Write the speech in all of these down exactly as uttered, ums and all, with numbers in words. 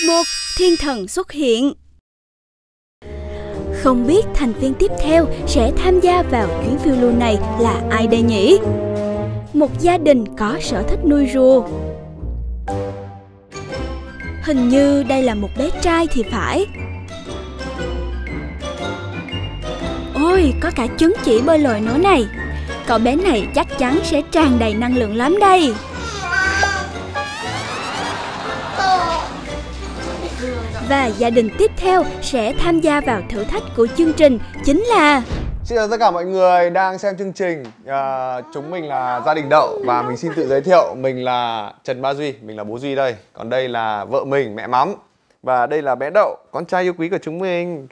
Tập một. Thiên thần xuất hiện. Không biết thành viên tiếp theo sẽ tham gia vào chuyến phiêu lưu này là ai đây nhỉ? Một gia đình có sở thích nuôi rùa. Hình như đây là một bé trai thì phải. Ôi, có cả chứng chỉ bơi lội nữa này. Cậu bé này chắc chắn sẽ tràn đầy năng lượng lắm đây. Và gia đình tiếp theo sẽ tham gia vào thử thách của chương trình chính là... Xin chào tất cả mọi người đang xem chương trình. à, Chúng mình là gia đình Đậu và mình xin tự giới thiệu. Mình là Trần Ba Duy, mình là bố Duy đây. Còn đây là vợ mình, mẹ Mắm. Và đây là bé Đậu, con trai yêu quý của chúng mình.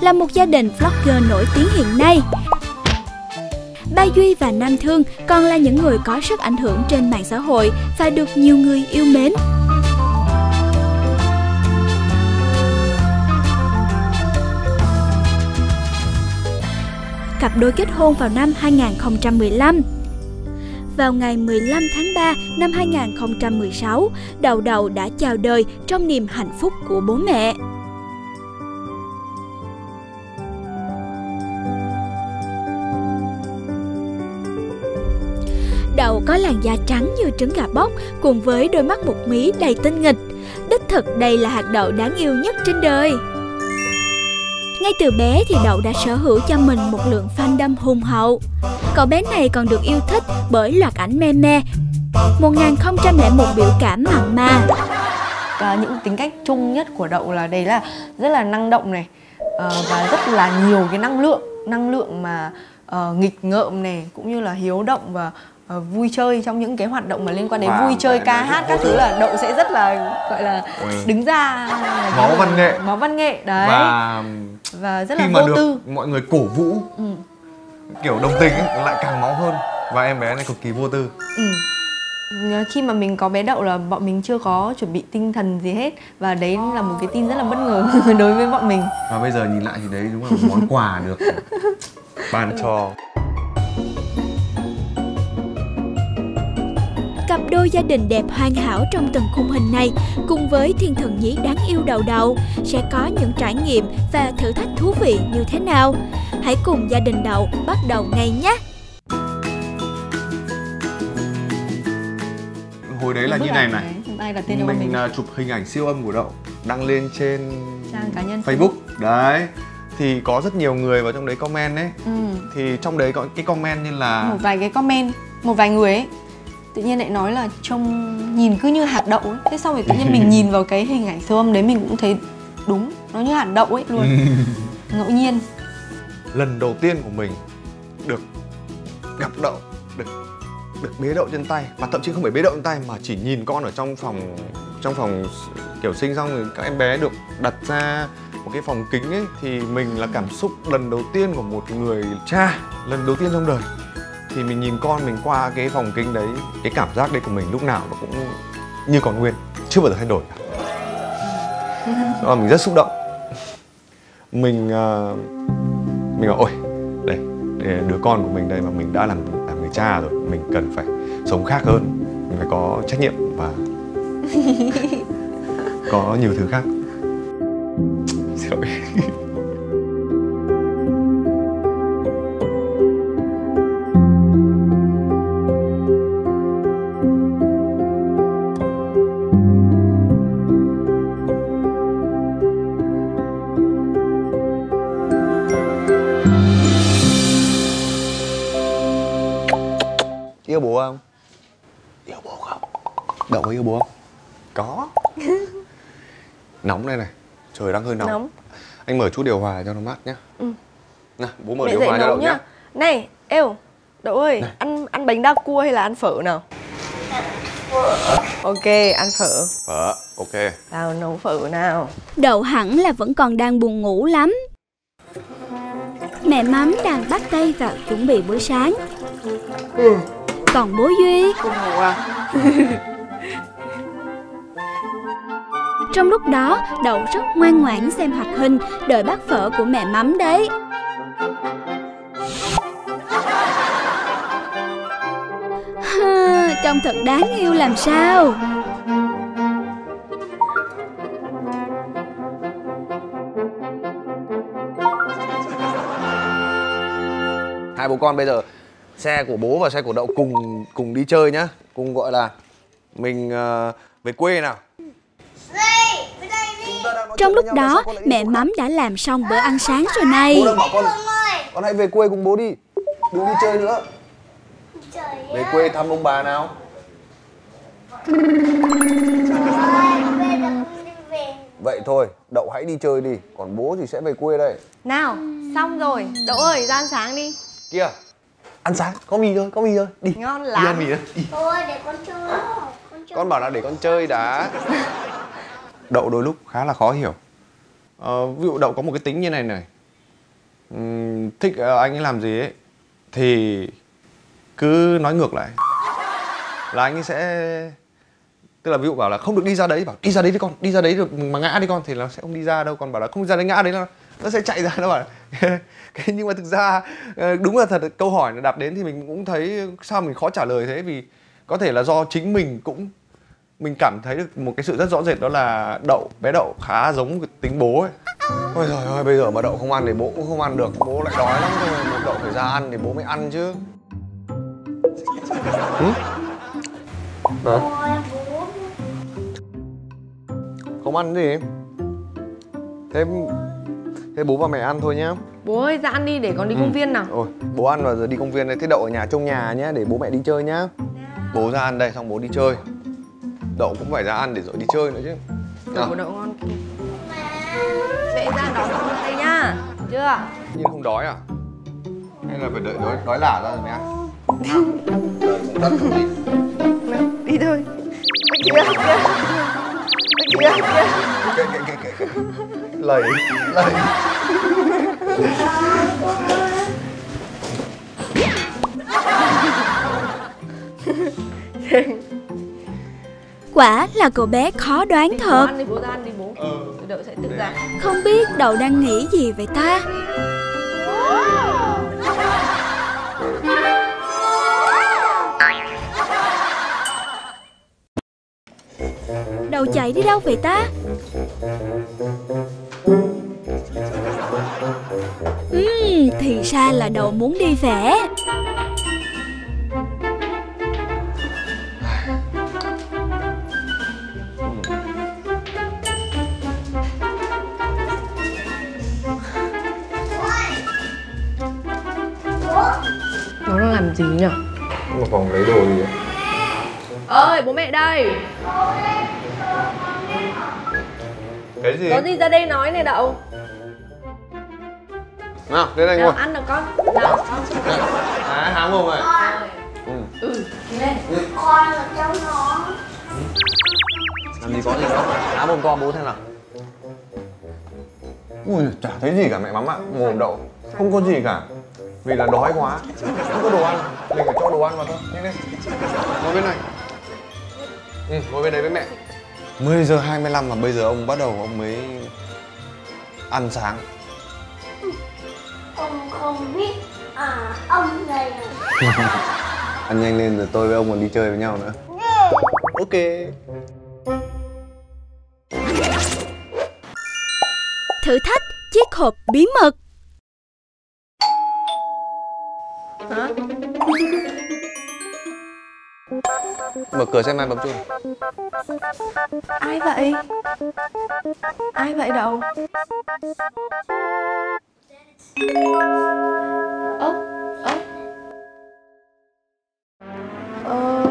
Là một gia đình vlogger nổi tiếng hiện nay, Ba Duy và Nam Thương còn là những người có sức ảnh hưởng trên mạng xã hội và được nhiều người yêu mến. Cặp đôi kết hôn vào năm hai nghìn không trăm mười lăm. Vào ngày mười lăm tháng ba năm hai nghìn không trăm mười sáu, Đậu Đậu đã chào đời trong niềm hạnh phúc của bố mẹ. Đậu có làn da trắng như trứng gà bóc cùng với đôi mắt một mí đầy tinh nghịch. Đích thực đây là hạt đậu đáng yêu nhất trên đời. Ngay từ bé thì Đậu đã sở hữu cho mình một lượng fandom hùng hậu. Cậu bé này còn được yêu thích bởi loạt ảnh meme một nghìn không trăm lẻ một biểu cảm mặn mà. À, những tính cách chung nhất của Đậu là đấy là rất là năng động này, à, và rất là nhiều cái năng lượng, năng lượng mà à, nghịch ngợm này, cũng như là hiếu động và à, vui chơi trong những cái hoạt động mà liên quan đến wow, vui chơi, ca hát các thứ là Đậu sẽ rất là gọi là đứng ra. Máu văn nghệ, máu văn nghệ đấy. Và... và rất là vô tư, mọi người cổ vũ, ừ. kiểu đồng tình ấy, lại càng máu hơn. Và em bé này cực kỳ vô tư, ừ. Khi mà mình có bé Đậu là bọn mình chưa có chuẩn bị tinh thần gì hết. Và đấy là một cái tin rất là bất ngờ đối với bọn mình. Và bây giờ nhìn lại thì đấy đúng là một món quà được ban cho. Cặp đôi gia đình đẹp hoàn hảo trong từng khung hình này cùng với thiên thần nhí đáng yêu Đậu Đậu sẽ có những trải nghiệm và thử thách thú vị như thế nào? Hãy cùng gia đình Đậu bắt đầu ngay nhé! Hồi đấy là như này này, mình chụp hình ảnh siêu âm của Đậu đăng lên trên trang cá nhân Facebook. Đấy, thì có rất nhiều người vào trong đấy comment đấy. Ừ. Thì trong đấy có cái comment như là... Một vài cái comment, một vài người ấy tự nhiên lại nói là trông nhìn cứ như hạt đậu ấy. Thế sau rồi tự nhiên mình nhìn vào cái hình ảnh siêu âm đấy mình cũng thấy đúng, nó như hạt đậu ấy luôn. Ngẫu nhiên. Lần đầu tiên của mình được gặp Đậu, được được bế Đậu trên tay. Và thậm chí không phải bế Đậu trên tay mà chỉ nhìn con ở trong phòng trong phòng kiểu sinh xong rồi các em bé được đặt ra một cái phòng kính ấy. Thì mình là cảm xúc lần đầu tiên của một người cha, lần đầu tiên trong đời. Thì mình nhìn con mình qua cái phòng kính đấy, cái cảm giác đấy của mình lúc nào nó cũng như còn nguyên, chưa bao giờ thay đổi cả. Đó là mình rất xúc động. Mình uh, mình bảo ôi, đây, đây là đứa con của mình đây mà mình đã làm, làm người cha rồi, mình cần phải sống khác hơn, mình phải có trách nhiệm và có nhiều thứ khác. Yêu bố không? Yêu bố không? Đậu có yêu bố không? Có. Nóng đây này, trời đang hơi nóng. nóng Anh mở chút điều hòa cho nó mát nhá. Ừ. Nào, bố mở Mẹ điều hòa cho Đậu nhá. nhá Này, eo, Đậu ơi, này. ăn ăn bánh đa cua hay là ăn phở nào? Ok, ăn phở. Phở, ok. Tao nấu phở nào. Đậu hẳn là vẫn còn đang buồn ngủ lắm. Mẹ Mắm đang bắt tay vào chuẩn bị bữa sáng. Ừ. Còn bố Duy à. Trong lúc đó Đậu rất ngoan ngoãn xem hoạt hình đợi bát phở của mẹ Mắm đấy. Trông thật đáng yêu làm sao. hai bố con bây giờ xe của bố và xe của Đậu cùng cùng đi chơi nhá. Cùng gọi là mình uh, về quê nào. Trong lúc đó, mẹ Mắm đã làm xong bữa ăn sáng rồi này. Con, con hãy về quê cùng bố đi, đừng đi chơi nữa. Về quê thăm ông bà nào. Vậy thôi, Đậu hãy đi chơi đi, còn bố thì sẽ về quê đây. Nào, xong rồi, Đậu ơi, ra ăn sáng đi. Kìa, ăn sáng, có mì rồi, có mì rồi, đi. Ngon lắm. Đi ăn mì đi. Thôi, để con chơi. Con, chơi. Con bảo là để con chơi đã. Đậu đôi lúc khá là khó hiểu. Ờ, ví dụ Đậu có một cái tính như này này, uhm, thích uh, anh ấy làm gì ấy thì cứ nói ngược lại, là anh ấy sẽ, tức là ví dụ bảo là không được đi ra đấy, bảo đi ra đấy đi con, đi ra đấy được mà ngã đi con, thì nó sẽ không đi ra đâu. Còn bảo là không ra đấy ngã đấy nó, nó sẽ chạy ra, nó bảo cái. Nhưng mà thực ra đúng là thật, câu hỏi nó đặt đến thì mình cũng thấy sao mình khó trả lời thế, vì có thể là do chính mình cũng mình cảm thấy được một cái sự rất rõ rệt, đó là Đậu, bé Đậu khá giống cái tính bố ấy. Ôi giời ơi, bây giờ mà Đậu không ăn thì bố cũng không ăn được, bố lại đói lắm thôi, mà Đậu phải ra ăn thì bố mới ăn chứ. Ừ? Đó. Không ăn gì? Thế thế bố và mẹ ăn thôi nhá. Bố ơi, ra ăn đi để con đi ừ. công viên nào. Ôi, bố ăn và giờ đi công viên đấy, thế Đậu ở nhà trông nhà nhá, để bố mẹ đi chơi nhá. Bố ra ăn đây xong bố đi chơi. Đậu cũng phải ra ăn để rồi đi chơi nữa chứ. Đậu, Đậu ngon kìa. Mẹ ra đói con đây nhá, chưa? Nhưng không đói à? Hay là phải đợi đói, đói lả ra rồi mẹ ăn? Đi. Đi thôi. Kìa, kìa. Kìa, kìa. Lầy, lầy. Quả là cậu bé khó đoán đi, thật. Ăn đi, bố ra ăn đi bố. Ừ. Đậu sẽ tự ra. Không biết Đậu đang nghĩ gì vậy ta? Đậu chạy đi đâu vậy ta? Uhm, thì ra là Đậu muốn đi vẽ. Làm gì nhỉ? Mà phòng lấy đồ gì vậy? Ơi, bố mẹ đây. Cái gì? Có gì ra đây nói này Đậu. Nào, đến đây ngồi. Ăn được con. Nào, con xuống đây. Đấy, há mồm rồi. Ừ. Ừ, lên. Con ở trong nó. Làm gì có gì đâu. Há mồm con bố thế nào. Ui, chả thấy gì cả mẹ Mắm ạ. Mồm Đậu không có gì cả. Vì là đói quá, không có đồ ăn, mình phải cho đồ ăn vào thôi. Nhanh lên, ngồi bên này. Ừ, ngồi bên đấy với mẹ. Mười giờ hai mươi lăm mà bây giờ ông bắt đầu ông mới ăn sáng. Ông không biết, à, ông này ăn nhanh lên rồi tôi với ông còn đi chơi với nhau nữa. Ok. Thử thách chiếc hộp bí mật. Hả? Mở cửa xem ai bấm chuông. Ai vậy? Ai vậy Đậu? Ơ, ơ. Ờ,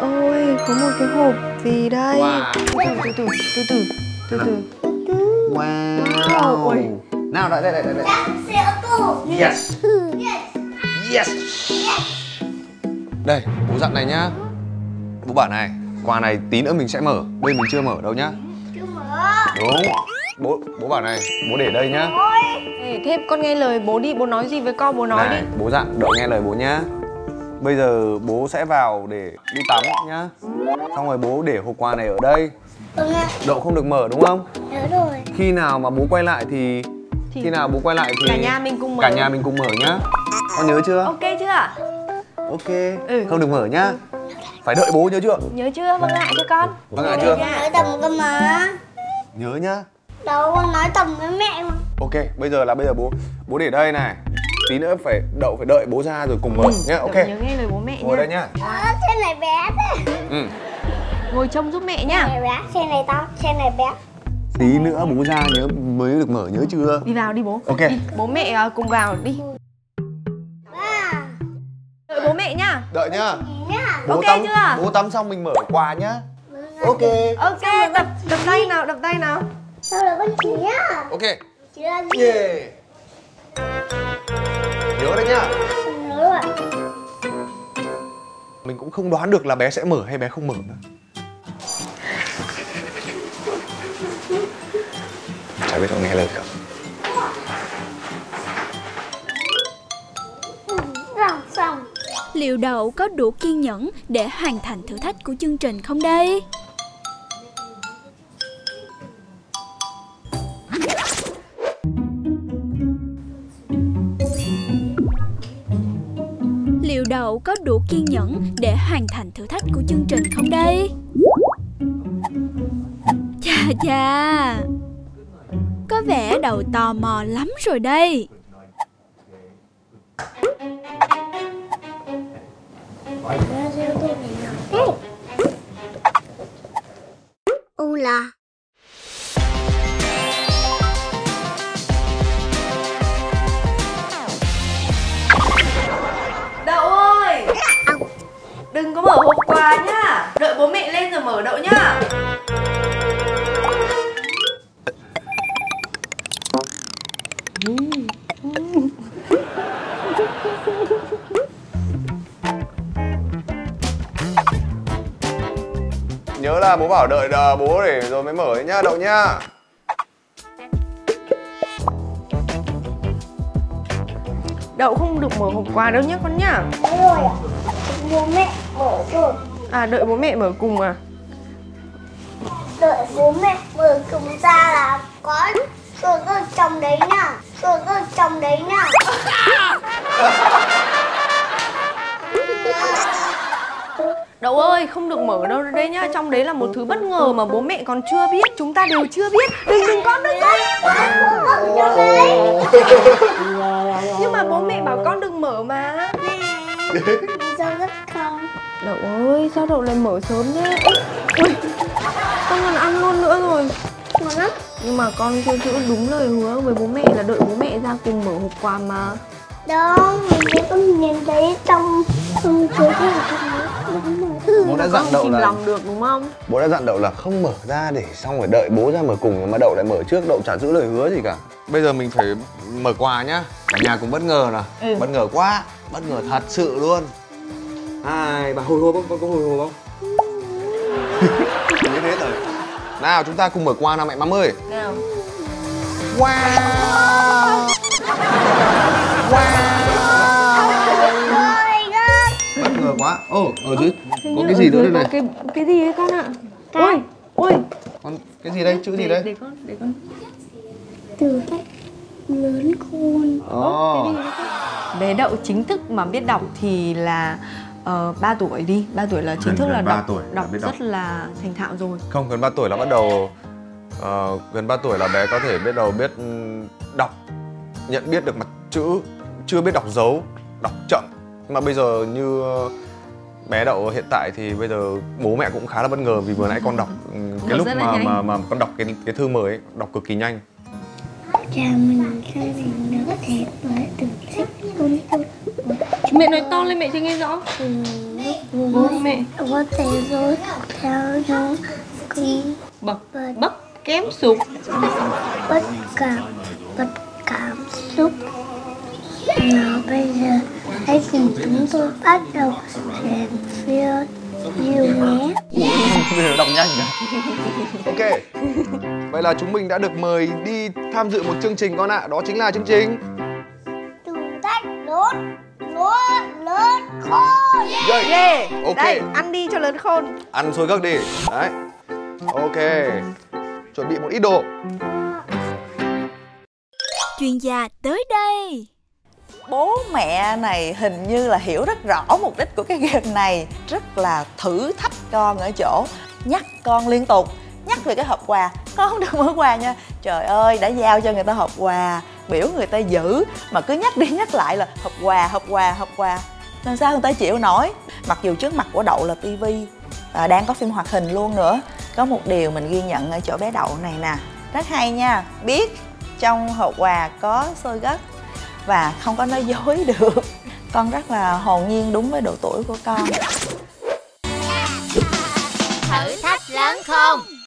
ôi, có một cái hộp gì đây? Wow. Từ từ, từ từ, từ từ. Wow. Wow. Ôi. Nào, đợi, đợi, đợi, đợi. Yes. Yes. Đây, bố dặn này nhá. Bố bảo này, quà này tí nữa mình sẽ mở. Đây mình chưa mở đâu nhá. Chưa mở. Đúng. Bố bố bảo này, bố để đây nhá. Ê, thế con nghe lời bố đi, bố nói gì với con, bố nói này, đi. Bố dặn, Đậu nghe lời bố nhá. Bây giờ bố sẽ vào để đi tắm nhá. Xong rồi bố để hộp quà này ở đây. Đậu không được mở đúng không? Đúng rồi. Khi nào mà bố quay lại thì... thì... khi nào bố quay lại thì... cả nhà mình cùng mở. Cả nhà mình cùng mở nhá. Con nhớ chưa? Ok chưa ạ? Ok, ừ. Không được mở nhá. Phải đợi bố nhớ chưa? Nhớ chưa? Vâng ạ, chưa con? Vâng ạ chưa? Nhớ tầm cơ mà. Nhớ nhá. Đâu con nói tầm với mẹ mà. Ok, bây giờ là bây giờ bố bố để đây này. Tí nữa phải Đậu phải đợi bố ra rồi cùng mở ừ, nhá. Ok. Nhớ nghe lời bố mẹ. Ngồi nha. Đây nhá. À, trên này bé thế. Ừ. Ngồi trông giúp mẹ nhá. Này bé, trên này to, trên này bé. Tí nữa bố ra nhớ mới được mở nhớ chưa? Đi vào đi bố. Ok. Đi. Bố mẹ cùng vào đi. À. Đợi bố mẹ nhá. Đợi nhá. Bố ok tắm, chưa? Bố tắm xong mình mở quà nhá. Ok. Ok, đập đập tay nào, đập tay nào. Sao là con chỉ nhá. Ok. Yeah. Nhớ đấy nhá. Nhớ ạ. Mình cũng không đoán được là bé sẽ mở hay bé không mở nữa. Chả biết có nghe lời không. Liệu Đậu có đủ kiên nhẫn để hoàn thành thử thách của chương trình không đây? Liệu Đậu có đủ kiên nhẫn để hoàn thành thử thách của chương trình không đây? Chà chà, có vẻ Đậu tò mò lắm rồi đây. U là Đậu ơi, đừng có mở hộp quà nhá, đợi bố mẹ lên rồi mở Đậu nhá. Nhớ là bố bảo đợi đờ bố để rồi mới mở nhá Đậu nhá. Đậu không được mở hộp quà đâu nhá con nhá. Rồi, bố mẹ mở rồi. À, đợi bố mẹ mở cùng à? Đợi bố mẹ mở cùng ra là có sữa rớt trong đấy nhá. Sữa rớt trong đấy nhá. Đậu ơi, không được mở đâu đây nhá. Trong đấy là một thứ bất ngờ mà bố mẹ còn chưa biết. Chúng ta đều chưa biết. Đừng đừng con đừng con. Nhưng mà bố mẹ bảo con đừng mở mà. Sao rất không? Đậu ơi, sao Đậu lại mở sớm thế? Ui, con còn ăn luôn nữa rồi. Ngon lắm. Nhưng mà con chưa giữ đúng lời hứa với bố mẹ là đợi bố mẹ ra cùng mở hộp quà mà. Đâu, mình cũng nhìn thấy trong trong cái bố đã dặn Đậu là được, đúng không? Bố đã dặn Đậu là không mở ra để xong rồi đợi bố ra mở cùng, mà Đậu lại mở trước. Đậu chả giữ lời hứa gì cả. Bây giờ mình phải mở quà nhá. Cả nhà cũng bất ngờ nè. Ừ. Bất ngờ quá, bất ngờ thật sự luôn. Ai, bà hồi hộp không? Con có hồi hộp không? Như thế rồi. Nào, chúng ta cùng mở quà nào mẹ Mắm ơi. Nào. Wow. Wow. Quá. Ồ, oh, ở dưới à, có cái gì nữa đây này? Cái cái gì đấy con ạ? À? Ôi, ôi. Con cái gì đây? Chữ để, gì đây? Để con, để con. Thử thách lớn khôn. Ồ. Oh. Bé Đậu chính thức mà biết đọc thì là uh, ba tuổi đi, ba tuổi là chính gần, thức gần là đọc, tuổi, đọc rất đọc. Là thành thạo rồi. Không, gần ba tuổi là bắt đầu uh, gần ba tuổi là bé có thể biết đầu biết đọc, nhận biết được mặt chữ, chưa biết đọc dấu, đọc chậm. Mà bây giờ như bé Đậu hiện tại thì bây giờ bố mẹ cũng khá là bất ngờ vì vừa nãy con đọc cái lúc mà, mà mà con đọc cái cái thư mới đọc cực kỳ nhanh. Chà, mình mình có thể với từ sách con tôi. Mẹ nói to lên mẹ cho nghe rõ. Bố mẹ có thể rồi theo nó cứ bậc bậc kém sụp bất cảm bất cảm xúc. Nào bây giờ hãy cùng chúng tôi bắt đầu về phía nhiều nhé. Bây đọc nhanh cả. Ok. Vậy là chúng mình đã được mời đi tham dự một chương trình con ạ. À. Đó chính là chương trình Thử Thách Lớn Lớn Khôn. Yeah. Yeah. Ok. Đây, ăn đi cho lớn khôn. Ăn xôi gấc đi. Đấy. Ok. Chuẩn bị một ít đồ. Chuyên gia tới đây. Bố mẹ này hình như là hiểu rất rõ mục đích của cái game này. Rất là thử thách con ở chỗ nhắc con liên tục. Nhắc về cái hộp quà, con không được mở quà nha. Trời ơi, đã giao cho người ta hộp quà biểu người ta giữ mà cứ nhắc đi nhắc lại là hộp quà, hộp quà, hộp quà, làm sao người ta chịu nổi. Mặc dù trước mặt của Đậu là tivi và đang có phim hoạt hình luôn nữa. Có một điều mình ghi nhận ở chỗ bé Đậu này nè, rất hay nha, biết trong hộp quà có xôi gấc và không có nói dối được. Con rất là hồn nhiên đúng với độ tuổi của con. Thử thách lớn khôn.